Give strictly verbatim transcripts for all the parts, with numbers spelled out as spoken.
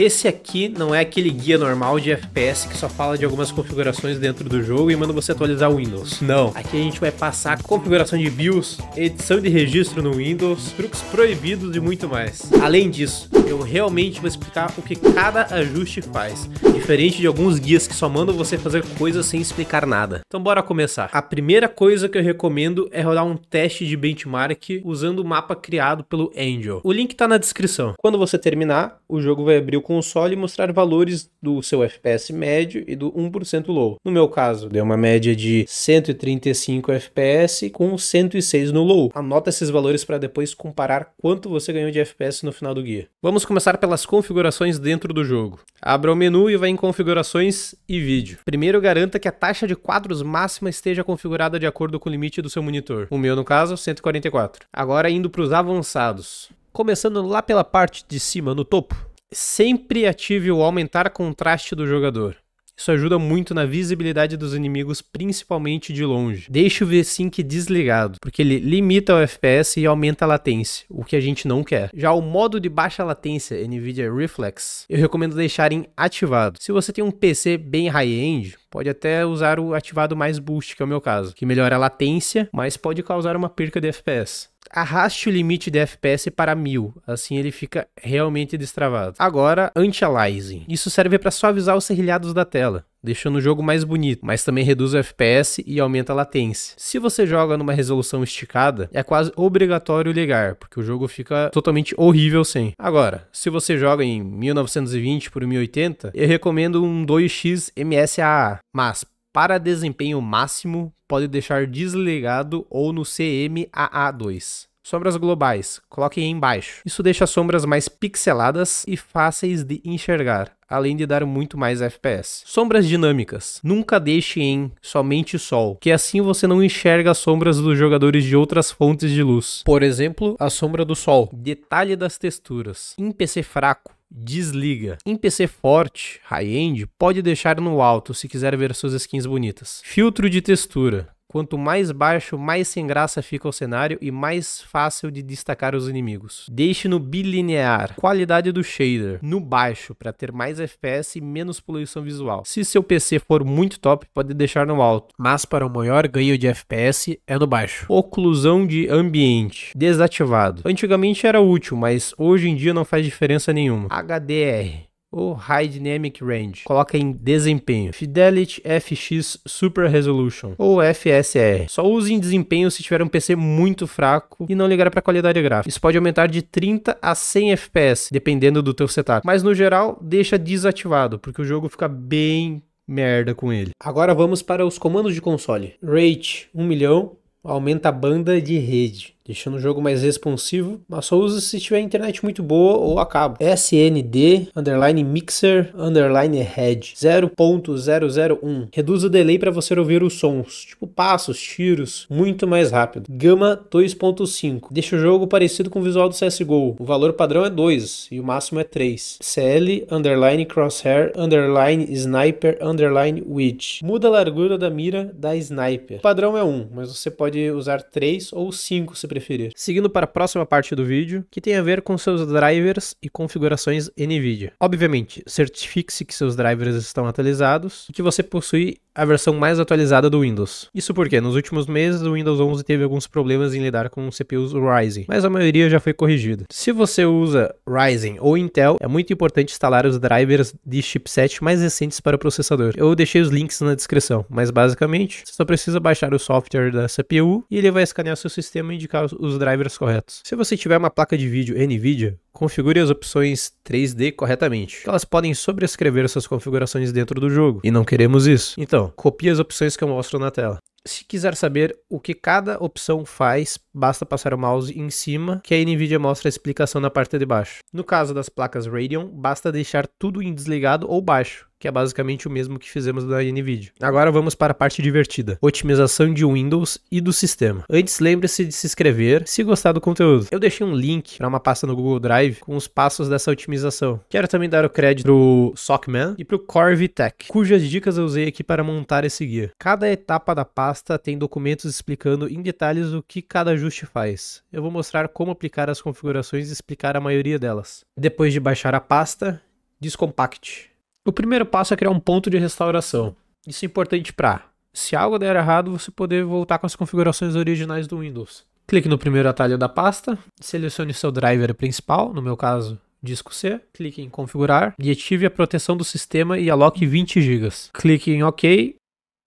Esse aqui não é aquele guia normal de F P S que só fala de algumas configurações dentro do jogo e manda você atualizar o Windows. Não, aqui a gente vai passar configuração de BIOS, edição de registro no Windows, truques proibidos e muito mais. Além disso, eu realmente vou explicar o que cada ajuste faz, diferente de alguns guias que só mandam você fazer coisas sem explicar nada. Então bora começar. A primeira coisa que eu recomendo é rodar um teste de benchmark usando o mapa criado pelo Angel. O link tá na descrição. Quando você terminar, o jogo vai abrir o console e mostrar valores do seu F P S médio e do um por cento low. No meu caso, deu uma média de cento e trinta e cinco F P S com cento e seis no low. Anota esses valores para depois comparar quanto você ganhou de F P S no final do guia. Vamos começar pelas configurações dentro do jogo. Abra o menu e vá em configurações e vídeo. Primeiro, garanta que a taxa de quadros máxima esteja configurada de acordo com o limite do seu monitor. O meu, no caso, cento e quarenta e quatro. Agora indo para os avançados. Começando lá pela parte de cima, no topo. Sempre ative o aumentar contraste do jogador. Isso ajuda muito na visibilidade dos inimigos, principalmente de longe. Deixe o V-Sync desligado, porque ele limita o F P S e aumenta a latência, o que a gente não quer. Já o modo de baixa latência, NVIDIA Reflex, eu recomendo deixarem ativado. Se você tem um P C bem high-end, pode até usar o ativado mais boost, que é o meu caso, que melhora a latência, mas pode causar uma perca de F P S. Arraste o limite de F P S para mil, assim ele fica realmente destravado. Agora, anti-aliasing. Isso serve para suavizar os serrilhados da tela, deixando o jogo mais bonito, mas também reduz o F P S e aumenta a latência. Se você joga numa resolução esticada, é quase obrigatório ligar, porque o jogo fica totalmente horrível sem. Agora, se você joga em mil novecentos e vinte por mil e oitenta, eu recomendo um dois X M S A A, mas para desempenho máximo, pode deixar desligado ou no C M A A dois. Sombras globais, coloquem embaixo. Isso deixa as sombras mais pixeladas e fáceis de enxergar, além de dar muito mais F P S. Sombras dinâmicas, nunca deixe em somente sol, que assim você não enxerga as sombras dos jogadores de outras fontes de luz. Por exemplo, a sombra do sol. Detalhe das texturas. Em P C fraco, desliga. Em P C forte, high-end, pode deixar no alto se quiser ver suas skins bonitas. Filtro de textura. Quanto mais baixo, mais sem graça fica o cenário e mais fácil de destacar os inimigos. Deixe no bilinear. Qualidade do shader, no baixo, para ter mais F P S e menos poluição visual. Se seu P C for muito top, pode deixar no alto, mas para o maior ganho de F P S é no baixo. Oclusão de ambiente, desativado. Antigamente era útil, mas hoje em dia não faz diferença nenhuma. H D R. Ou High Dynamic Range, coloca em desempenho. Fidelity F X Super Resolution, ou F S R. Só use em desempenho se tiver um P C muito fraco e não ligar para qualidade gráfica. Isso pode aumentar de trinta a cem F P S, dependendo do teu setup. Mas no geral, deixa desativado, porque o jogo fica bem merda com ele. Agora vamos para os comandos de console. Rate um milhão, aumenta a banda de rede, deixando o jogo mais responsivo, mas só usa se tiver internet muito boa ou a cabo. S N D, underline mixer, underline head, zero ponto zero zero um. Reduz o delay para você ouvir os sons, tipo passos, tiros, muito mais rápido. Gama dois ponto cinco, deixa o jogo parecido com o visual do C S G O. O valor padrão é dois e o máximo é três. C L, underline crosshair, underline sniper, underline width. Muda a largura da mira da sniper. O padrão é um, mas você pode usar três ou cinco se preferir. Preferir. Seguindo para a próxima parte do vídeo, que tem a ver com seus drivers e configurações NVIDIA. Obviamente, certifique-se que seus drivers estão atualizados e que você possui a versão mais atualizada do Windows. Isso porque nos últimos meses o Windows onze teve alguns problemas em lidar com C P Us Ryzen, mas a maioria já foi corrigida. Se você usa Ryzen ou Intel, é muito importante instalar os drivers de chipset mais recentes para o processador. Eu deixei os links na descrição, mas basicamente, você só precisa baixar o software da C P U e ele vai escanear seu sistema e indicar os drivers corretos. Se você tiver uma placa de vídeo NVIDIA, configure as opções três D corretamente. Elas podem sobrescrever suas configurações dentro do jogo, e não queremos isso. Então, copie as opções que eu mostro na tela. Se quiser saber o que cada opção faz, basta passar o mouse em cima, que a NVIDIA mostra a explicação na parte de baixo. No caso das placas Radeon, basta deixar tudo em desligado ou baixo, que é basicamente o mesmo que fizemos na NVIDIA. Agora vamos para a parte divertida, otimização de Windows e do sistema. Antes, lembre-se de se inscrever se gostar do conteúdo. Eu deixei um link para uma pasta no Google Drive com os passos dessa otimização. Quero também dar o crédito pro Sockman e pro Corvitech, cujas dicas eu usei aqui para montar esse guia. Cada etapa da pasta tem documentos explicando em detalhes o que cada ajuste faz. Eu vou mostrar como aplicar as configurações e explicar a maioria delas. Depois de baixar a pasta, descompacte. O primeiro passo é criar um ponto de restauração. Isso é importante para, se algo der errado, você poder voltar com as configurações originais do Windows. Clique no primeiro atalho da pasta, selecione seu driver principal, no meu caso, disco C, clique em configurar e ative a proteção do sistema e aloque vinte gigas. Clique em OK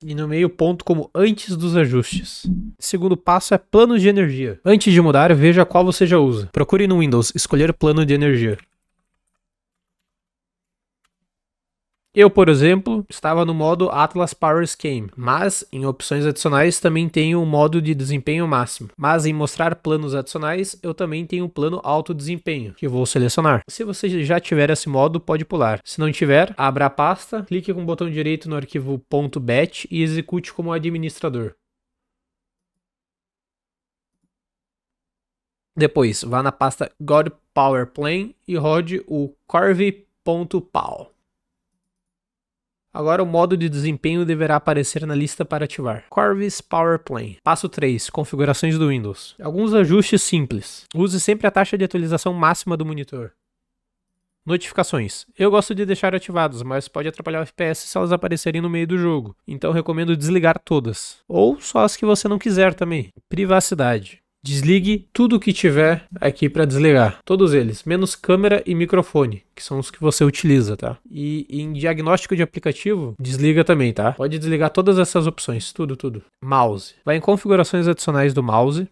e no meio ponto como antes dos ajustes. Segundo passo é planos de energia. Antes de mudar, veja qual você já usa. Procure no Windows, escolher plano de energia. Eu, por exemplo, estava no modo Atlas Power Scheme, mas em opções adicionais também tenho o modo de desempenho máximo. Mas em mostrar planos adicionais, eu também tenho o plano alto desempenho, que vou selecionar. Se você já tiver esse modo, pode pular. Se não tiver, abra a pasta, clique com o botão direito no arquivo .bat e execute como administrador. Depois, vá na pasta Corvus Power Plan e rode o corvi.pal. Agora o modo de desempenho deverá aparecer na lista para ativar. Corvus Power Plan. Passo três. Configurações do Windows. Alguns ajustes simples. Use sempre a taxa de atualização máxima do monitor. Notificações. Eu gosto de deixar ativadas, mas pode atrapalhar o F P S se elas aparecerem no meio do jogo. Então recomendo desligar todas. Ou só as que você não quiser também. Privacidade. Desligue tudo que tiver aqui para desligar, todos eles, menos câmera e microfone, que são os que você utiliza, tá? E em diagnóstico de aplicativo, desliga também, tá? Pode desligar todas essas opções, tudo, tudo. Mouse. Vai em configurações adicionais do mouse,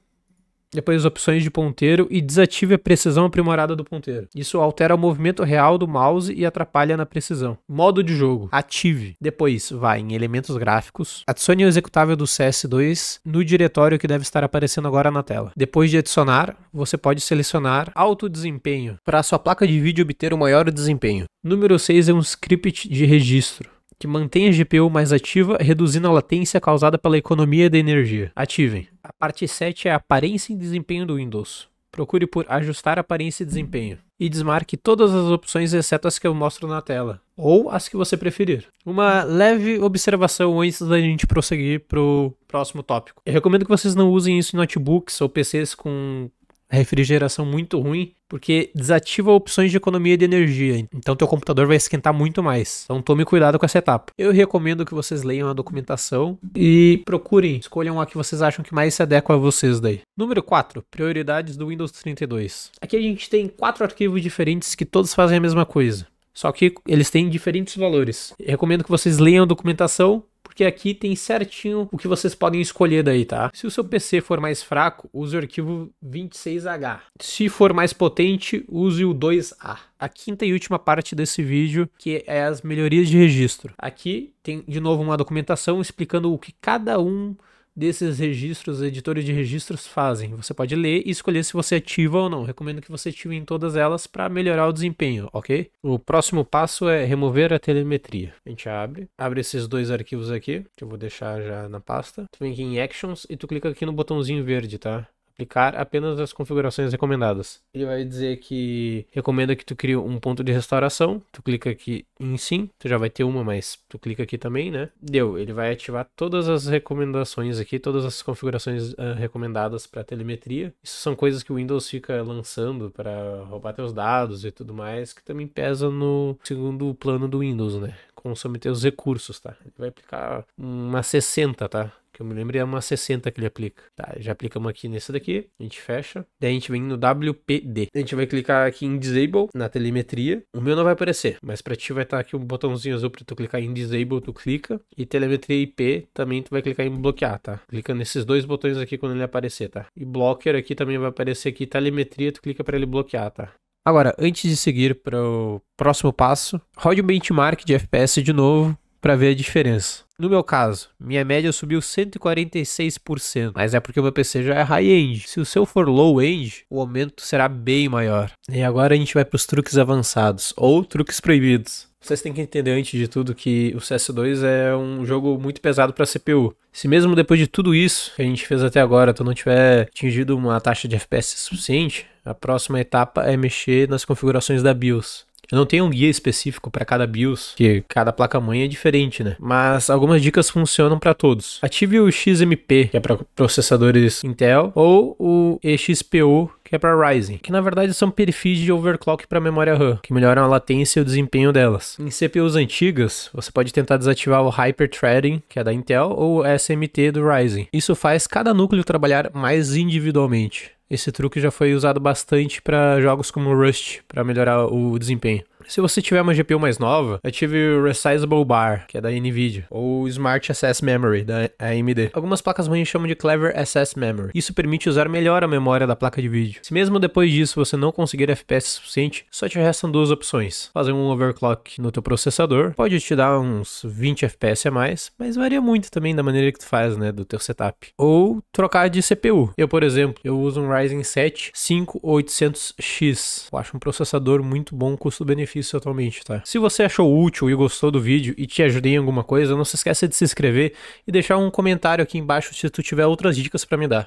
depois opções de ponteiro e desative a precisão aprimorada do ponteiro. Isso altera o movimento real do mouse e atrapalha na precisão. Modo de jogo. Ative. Depois, vá em elementos gráficos. Adicione o executável do C S dois no diretório que deve estar aparecendo agora na tela. Depois de adicionar, você pode selecionar alto desempenho para a sua placa de vídeo obter o maior desempenho. Número seis é um script de registro que mantém a G P U mais ativa, reduzindo a latência causada pela economia de energia. Ativem. A parte sete é a aparência e desempenho do Windows. Procure por ajustar aparência e desempenho. E desmarque todas as opções, exceto as que eu mostro na tela. Ou as que você preferir. Uma leve observação antes da gente prosseguir para o próximo tópico. Eu recomendo que vocês não usem isso em notebooks ou P Cs com refrigeração muito ruim, porque desativa opções de economia de energia, então teu computador vai esquentar muito mais. Então tome cuidado com essa etapa. Eu recomendo que vocês leiam a documentação e procurem, escolham a que vocês acham que mais se adequa a vocês daí. Número quatro, prioridades do Windows trinta e dois. Aqui a gente tem quatro arquivos diferentes que todos fazem a mesma coisa, só que eles têm diferentes valores. Eu recomendo que vocês leiam a documentação, porque aqui tem certinho o que vocês podem escolher daí, tá? Se o seu P C for mais fraco, use o arquivo vinte e seis H. Se for mais potente, use o dois A. A quinta e última parte desse vídeo, que é as melhorias de registro. Aqui tem, de novo, uma documentação explicando o que cada um desses registros, editores de registros fazem. Você pode ler e escolher se você ativa ou não. Recomendo que você ative em todas elas para melhorar o desempenho, ok? O próximo passo é remover a telemetria. A gente abre, abre esses dois arquivos aqui, que eu vou deixar já na pasta. Tu vem aqui em Actions e tu clica aqui no botãozinho verde, tá? Aplicar apenas as configurações recomendadas. Ele vai dizer que recomenda que tu crie um ponto de restauração. Tu clica aqui em sim. Tu já vai ter uma, mas tu clica aqui também, né? Deu. Ele vai ativar todas as recomendações aqui, todas as configurações uh, recomendadas para telemetria. Isso são coisas que o Windows fica lançando para roubar teus dados e tudo mais, que também pesa no segundo plano do Windows, né? Consome teus recursos, tá? Ele vai aplicar uma sessenta, tá? Que eu me lembro é uma sessenta que ele aplica. Tá, já aplicamos aqui nesse daqui. A gente fecha. Daí a gente vem no W P D. A gente vai clicar aqui em Disable, na telemetria. O meu não vai aparecer, mas pra ti vai estar aqui um botãozinho azul pra tu clicar em Disable, tu clica. E telemetria I P também tu vai clicar em bloquear, tá? Clica nesses dois botões aqui quando ele aparecer, tá? E Blocker aqui também vai aparecer aqui. Telemetria, tu clica pra ele bloquear, tá? Agora, antes de seguir pro próximo passo, rode o benchmark de F P S de novo para ver a diferença. No meu caso, minha média subiu cento e quarenta e seis por cento, mas é porque o meu P C já é high-end. Se o seu for low-end, o aumento será bem maior. E agora a gente vai para os truques avançados, ou truques proibidos. Vocês têm que entender antes de tudo que o C S dois é um jogo muito pesado para a C P U. Se mesmo depois de tudo isso que a gente fez até agora, tu não tiver atingido uma taxa de F P S suficiente, a próxima etapa é mexer nas configurações da BIOS. Eu não tenho um guia específico para cada BIOS, que cada placa-mãe é diferente, né? Mas algumas dicas funcionam para todos. Ative o X M P, que é para processadores Intel, ou o E X P O, que é para Ryzen, que na verdade são perfis de overclock para memória RAM, que melhoram a latência e o desempenho delas. Em C P Us antigas, você pode tentar desativar o Hyper-Threading, que é da Intel, ou o S M T do Ryzen. Isso faz cada núcleo trabalhar mais individualmente. Esse truque já foi usado bastante para jogos como Rust, para melhorar o desempenho. Se você tiver uma G P U mais nova, ative o Resizable Bar, que é da Nvidia, ou Smart Access Memory, da A M D. Algumas placas-mãe chamam de Clever Access Memory. Isso permite usar melhor a memória da placa de vídeo. Se mesmo depois disso você não conseguir F P S suficiente, só te restam duas opções. Fazer um overclock no teu processador, pode te dar uns vinte F P S a mais, mas varia muito também da maneira que tu faz, né, do teu setup. Ou trocar de C P U. Eu, por exemplo, eu uso um Ryzen sete cinco mil e oitocentos X. Eu acho um processador muito bom, custo-benefício atualmente, tá? Se você achou útil e gostou do vídeo e te ajudei em alguma coisa, não se esqueça de se inscrever e deixar um comentário aqui embaixo se tu tiver outras dicas para me dar.